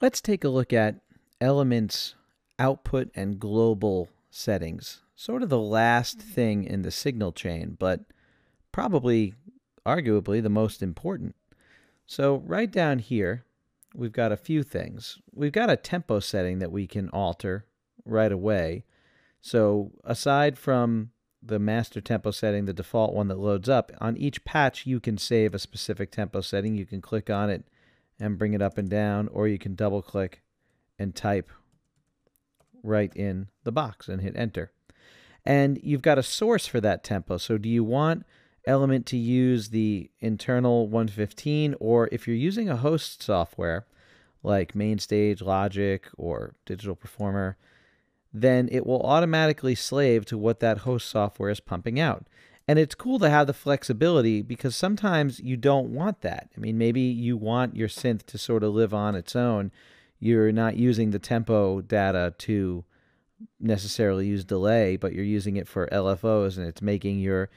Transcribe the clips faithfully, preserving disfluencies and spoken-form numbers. Let's take a look at Element's output and global settings. Sort of the last thing in the signal chain, but probably, arguably, the most important. So right down here, we've got a few things. We've got a tempo setting that we can alter right away. So aside from the master tempo setting, the default one that loads up, on each patch you can save a specific tempo setting. You can click on it and bring it up and down, or you can double click and type right in the box and hit enter. And you've got a source for that tempo. So do you want Element to use the internal one fifteen, or if you're using a host software like MainStage, Logic, or Digital Performer, then it will automatically slave to what that host software is pumping out. And it's cool to have the flexibility, because sometimes you don't want that. I mean, maybe you want your synth to sort of live on its own. You're not using the tempo data to necessarily use delay, but you're using it for L F Os, and it's making your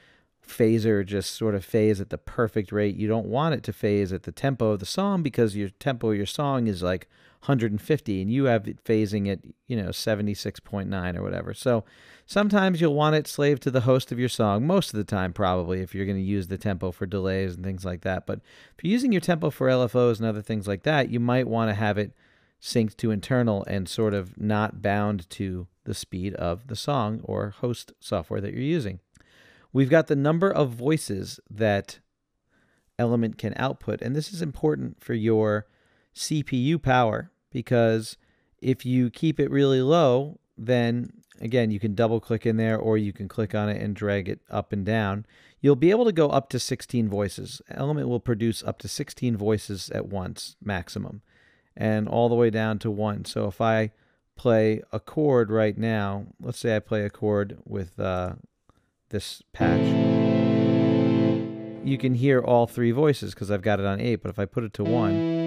phaser just sort of phase at the perfect rate. You don't want it to phase at the tempo of the song, because your tempo of your song is like one hundred fifty and you have it phasing at, you know, seventy-six point nine or whatever. So sometimes you'll want it slaved to the host of your song, most of the time probably, if you're going to use the tempo for delays and things like that. But if you're using your tempo for L F Os and other things like that, you might want to have it synced to internal and sort of not bound to the speed of the song or host software that you're using. We've got the number of voices that Element can output, and this is important for your C P U power, because if you keep it really low, then again, you can double click in there, or you can click on it and drag it up and down. You'll be able to go up to sixteen voices. Element will produce up to sixteen voices at once maximum, and all the way down to one. So if I play a chord right now, let's say I play a chord with uh, this patch, you can hear all three voices because I've got it on eight, but if I put it to one,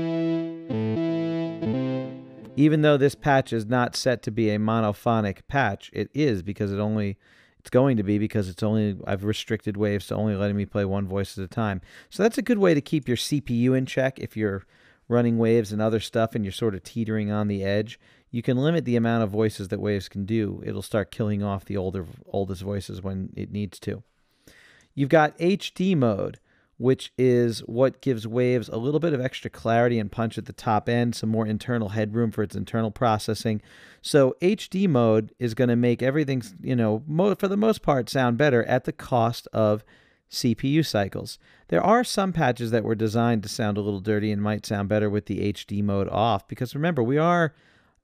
even though this patch is not set to be a monophonic patch, it is, because it only, it's going to be, because it's only, I've restricted Waves to only letting me play one voice at a time. So that's a good way to keep your C P U in check if you're running Waves and other stuff and you're sort of teetering on the edge. You can limit the amount of voices that Waves can do. It'll start killing off the older oldest voices when it needs to. You've got H D mode, which is what gives Waves a little bit of extra clarity and punch at the top end, some more internal headroom for its internal processing. So H D mode is going to make everything, you know, mo for the most part, sound better at the cost of C P U cycles. There are some patches that were designed to sound a little dirty and might sound better with the H D mode off, because remember, we are,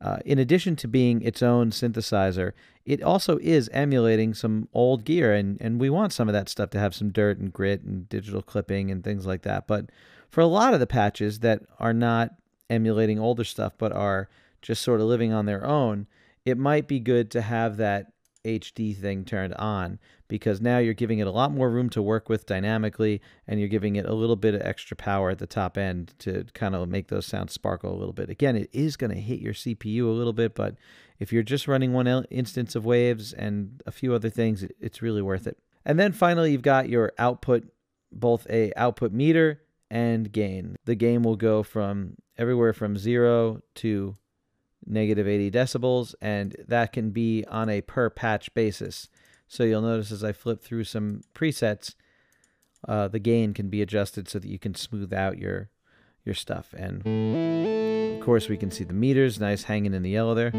uh, in addition to being its own synthesizer, it also is emulating some old gear, and, and we want some of that stuff to have some dirt and grit and digital clipping and things like that. But for a lot of the patches that are not emulating older stuff but are just sort of living on their own, it might be good to have that H D thing turned on, because now you're giving it a lot more room to work with dynamically, and you're giving it a little bit of extra power at the top end to kind of make those sounds sparkle a little bit. Again, it is going to hit your C P U a little bit, but if you're just running one instance of Waves and a few other things, it's really worth it. And then finally, you've got your output, both a output meter and gain. The gain will go from everywhere from zero to negative eighty decibels, and that can be on a per patch basis. So you'll notice as I flip through some presets, uh, the gain can be adjusted so that you can smooth out your your stuff. And of course we can see the meters, nice hanging in the yellow there.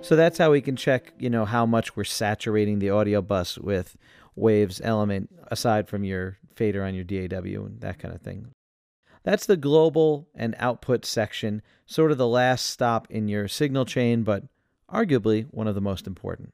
So that's how we can check, you know, how much we're saturating the audio bus with Waves Element, aside from your fader on your D A W and that kind of thing. That's the global and output section, sort of the last stop in your signal chain, but arguably one of the most important.